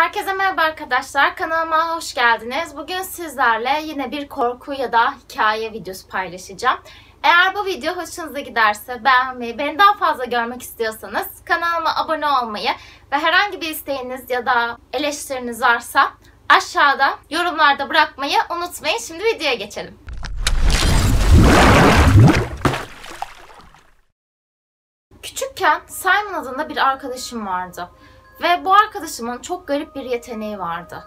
Herkese merhaba arkadaşlar, kanalıma hoş geldiniz. Bugün sizlerle yine bir korku ya da hikaye videosu paylaşacağım. Eğer bu video hoşunuza giderse beğenmeyi, beni daha fazla görmek istiyorsanız kanalıma abone olmayı ve herhangi bir isteğiniz ya da eleştiriniz varsa aşağıda yorumlarda bırakmayı unutmayın. Şimdi videoya geçelim. Küçükken Simon adında bir arkadaşım vardı. Ve bu arkadaşımın çok garip bir yeteneği vardı.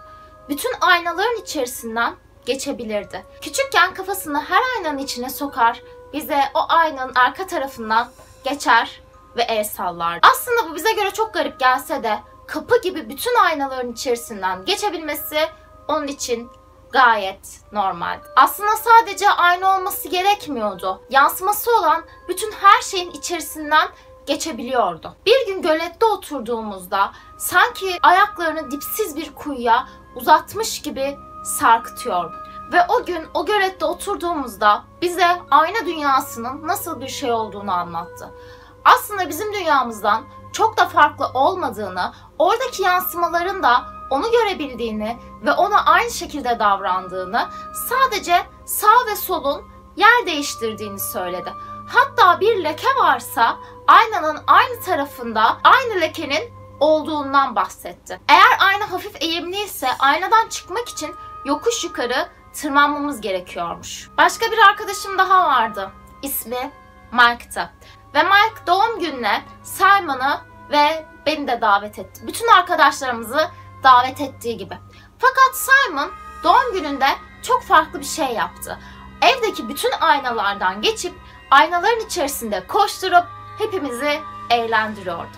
Bütün aynaların içerisinden geçebilirdi. Küçükken kafasını her aynanın içine sokar, bize o aynanın arka tarafından geçer ve el sallardı. Aslında bu bize göre çok garip gelse de kapı gibi bütün aynaların içerisinden geçebilmesi onun için gayet normaldi. Aslında sadece ayna olması gerekmiyordu. Yansıması olan bütün her şeyin içerisinden geçebiliyordu. Bir gün gölette oturduğumuzda sanki ayaklarını dipsiz bir kuyuya uzatmış gibi sarkıtıyordu. Ve o gün o gölette oturduğumuzda bize ayna dünyasının nasıl bir şey olduğunu anlattı. Aslında bizim dünyamızdan çok da farklı olmadığını, oradaki yansımaların da onu görebildiğini ve ona aynı şekilde davrandığını, sadece sağ ve solun yer değiştirdiğini söyledi. Hatta bir leke varsa aynanın aynı tarafında aynı lekenin olduğundan bahsetti. Eğer ayna hafif eğimliyse aynadan çıkmak için yokuş yukarı tırmanmamız gerekiyormuş. Başka bir arkadaşım daha vardı. İsmi Mike'tı. Ve Mike doğum gününe Simon'ı ve beni de davet etti. Bütün arkadaşlarımızı davet ettiği gibi. Fakat Simon doğum gününde çok farklı bir şey yaptı. Evdeki bütün aynalardan geçip aynaların içerisinde koşturup hepimizi eğlendiriyordu.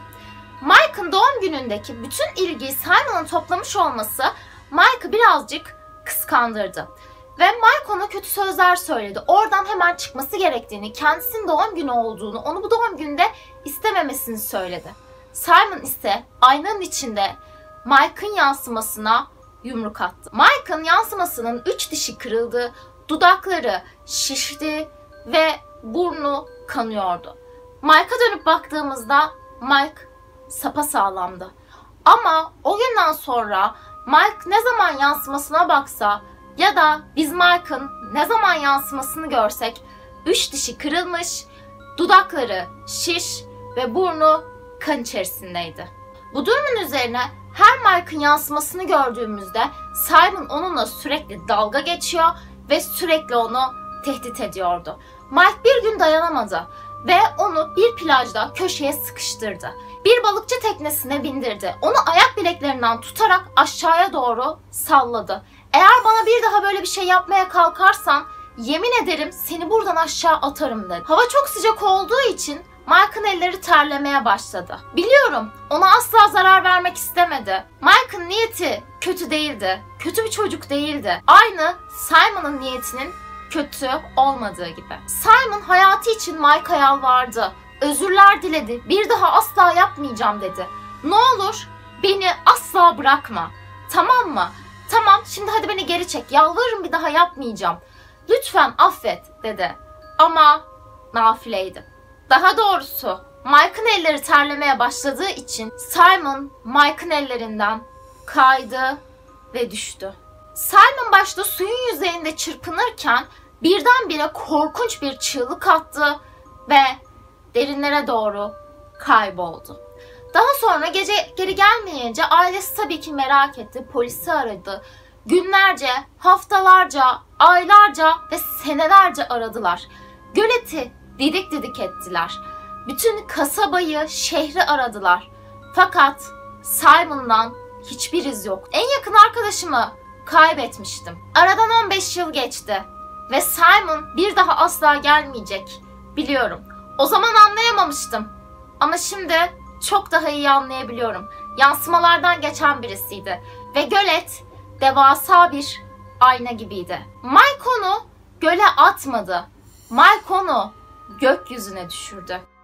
Mike'ın doğum günündeki bütün ilgiyi Simon'ın toplamış olması Mike'ı birazcık kıskandırdı. Ve Mike ona kötü sözler söyledi. Oradan hemen çıkması gerektiğini, kendisinin doğum günü olduğunu, onu bu doğum günde istememesini söyledi. Simon ise aynanın içinde Mike'ın yansımasına yumruk attı. Mike'ın yansımasının 3 dişi kırıldı, dudakları şişti ve burnu kanıyordu. Mike'a dönüp baktığımızda Mike sapasağlamdı. Ama o günden sonra Mike ne zaman yansımasına baksa ya da biz Mike'ın ne zaman yansımasını görsek 3 dişi kırılmış, dudakları şiş ve burnu kan içerisindeydi. Bu durumun üzerine her Mike'ın yansımasını gördüğümüzde Simon onunla sürekli dalga geçiyor ve sürekli onu tehdit ediyordu. Mike bir gün dayanamadı ve onu bir plajda köşeye sıkıştırdı. Bir balıkçı teknesine bindirdi. Onu ayak bileklerinden tutarak aşağıya doğru salladı. Eğer bana bir daha böyle bir şey yapmaya kalkarsan yemin ederim seni buradan aşağı atarım dedi. Hava çok sıcak olduğu için Mike'ın elleri terlemeye başladı. Biliyorum, ona asla zarar vermek istemedi. Mike'ın niyeti kötü değildi. Kötü bir çocuk değildi. Aynı Simon'ın niyetinin kötü olmadığı gibi. Simon hayatı için Mike'a yalvardı. Özürler diledi. Bir daha asla yapmayacağım dedi. Ne olur beni asla bırakma. Tamam mı? Tamam, şimdi hadi beni geri çek. Yalvarırım, bir daha yapmayacağım. Lütfen affet dedi. Ama nafileydi. Daha doğrusu Mike'ın elleri terlemeye başladığı için Simon Mike'ın ellerinden kaydı ve düştü. Simon başta suyun yüzeyinde çırpınırken birdenbire korkunç bir çığlık attı ve derinlere doğru kayboldu. Daha sonra gece geri gelmeyince ailesi tabii ki merak etti, polisi aradı. Günlerce, haftalarca, aylarca ve senelerce aradılar. Göleti didik didik ettiler. Bütün kasabayı, şehri aradılar. Fakat Simon'dan hiçbir iz yok. En yakın arkadaşımı kaybetmiştim. Aradan 15 yıl geçti ve Simon bir daha asla gelmeyecek. Biliyorum. O zaman anlayamamıştım. Ama şimdi çok daha iyi anlayabiliyorum. Yansımalardan geçen birisiydi ve gölet devasa bir ayna gibiydi. Mike onu göle atmadı. Mike onu gökyüzüne düşürdü.